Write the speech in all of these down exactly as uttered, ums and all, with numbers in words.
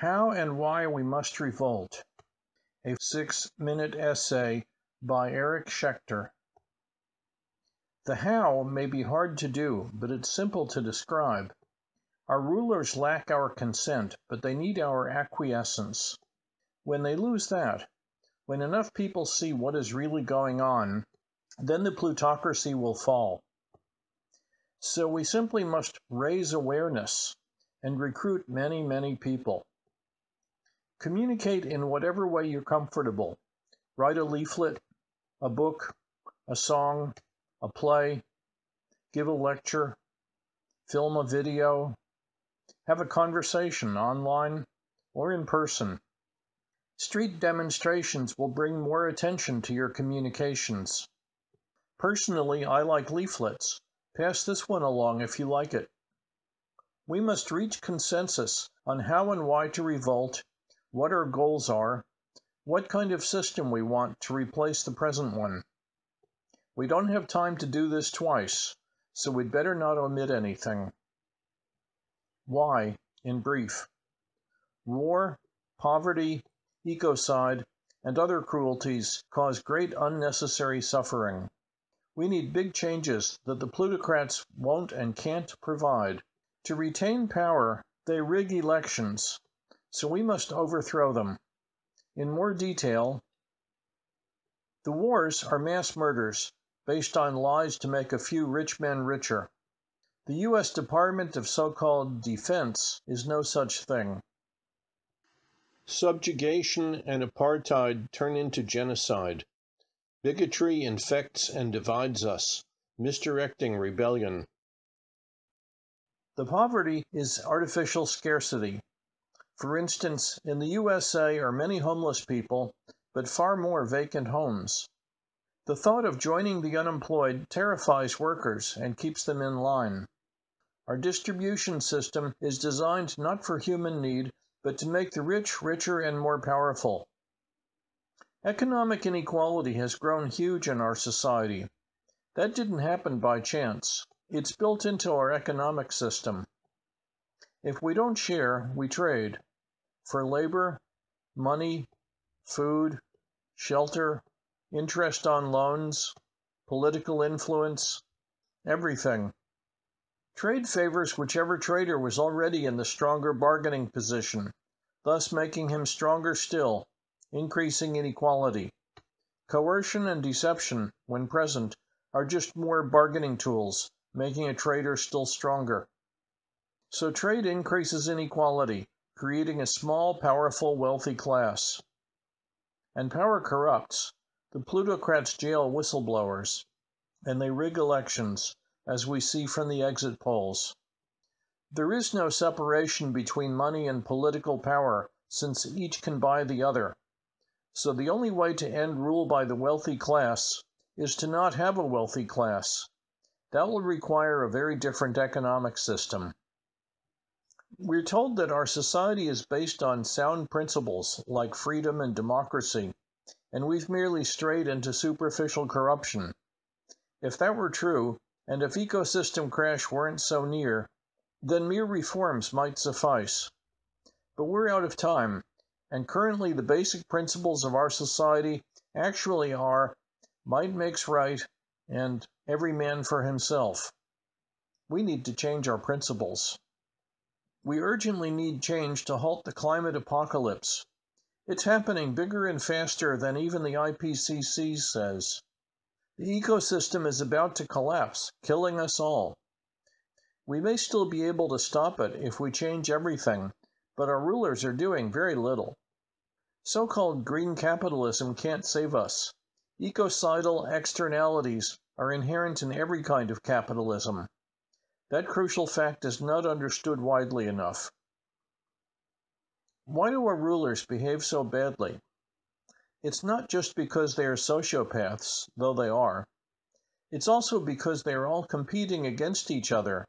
How and Why We Must Revolt, a six-minute essay by Eric Schechter. The how may be hard to do, but it's simple to describe. Our rulers lack our consent, but they need our acquiescence. When they lose that, when enough people see what is really going on, then the plutocracy will fall. So we simply must raise awareness and recruit many, many people. Communicate in whatever way you're comfortable. Write a leaflet, a book, a song, a play, give a lecture, film a video, have a conversation online or in person. Street demonstrations will bring more attention to your communications. Personally, I like leaflets. Pass this one along if you like it. We must reach consensus on how and why to revolt, what our goals are, what kind of system we want to replace the present one. We don't have time to do this twice, so we'd better not omit anything. Why, in brief? War, poverty, ecocide, and other cruelties cause great unnecessary suffering. We need big changes that the plutocrats won't and can't provide. To retain power, they rig elections, so we must overthrow them. In more detail, the wars are mass murders, based on lies to make a few rich men richer. The U S Department of so-called defense is no such thing. Subjugation and apartheid turn into genocide. Bigotry infects and divides us, misdirecting rebellion. The poverty is artificial scarcity. For instance, in the U S A are many homeless people, but far more vacant homes. The thought of joining the unemployed terrifies workers and keeps them in line. Our distribution system is designed not for human need, but to make the rich richer and more powerful. Economic inequality has grown huge in our society. That didn't happen by chance. It's built into our economic system. If we don't share, we trade. For labor, money, food, shelter, interest on loans, political influence, everything. Trade favors whichever trader was already in the stronger bargaining position, thus making him stronger still, increasing inequality. Coercion and deception, when present, are just more bargaining tools, making a trader still stronger. So trade increases inequality, creating a small, powerful, wealthy class. And power corrupts. The plutocrats jail whistleblowers, and they rig elections, as we see from the exit polls. There is no separation between money and political power, since each can buy the other. So the only way to end rule by the wealthy class is to not have a wealthy class. That will require a very different economic system. We're told that our society is based on sound principles like freedom and democracy, and we've merely strayed into superficial corruption. If that were true, and if ecosystem crash weren't so near, then mere reforms might suffice. But we're out of time, and currently the basic principles of our society actually are might makes right and every man for himself. We need to change our principles. We urgently need change to halt the climate apocalypse. It's happening bigger and faster than even the I P C C says. The ecosystem is about to collapse, killing us all. We may still be able to stop it if we change everything, but our rulers are doing very little. So-called green capitalism can't save us. Ecocidal externalities are inherent in every kind of capitalism. That crucial fact is not understood widely enough. Why do our rulers behave so badly? It's not just because they are sociopaths, though they are. It's also because they are all competing against each other.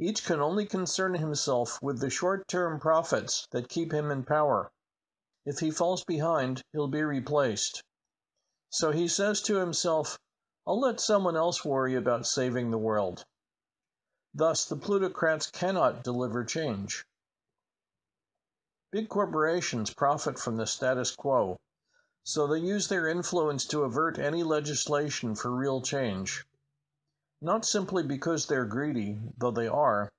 Each can only concern himself with the short-term profits that keep him in power. If he falls behind, he'll be replaced. So he says to himself, "I'll let someone else worry about saving the world." Thus, the plutocrats cannot deliver change. Big corporations profit from the status quo, so they use their influence to avert any legislation for real change. Not simply because they're greedy, though they are,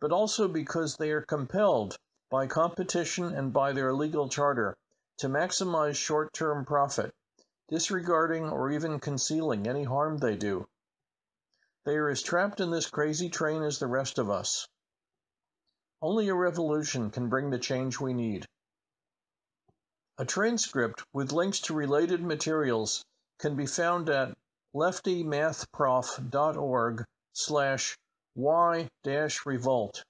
but also because they are compelled by competition and by their legal charter to maximize short-term profit, disregarding or even concealing any harm they do. They are as trapped in this crazy train as the rest of us. Only a revolution can bring the change we need. A transcript with links to related materials can be found at lefty math prof dot org slash y dash revolt.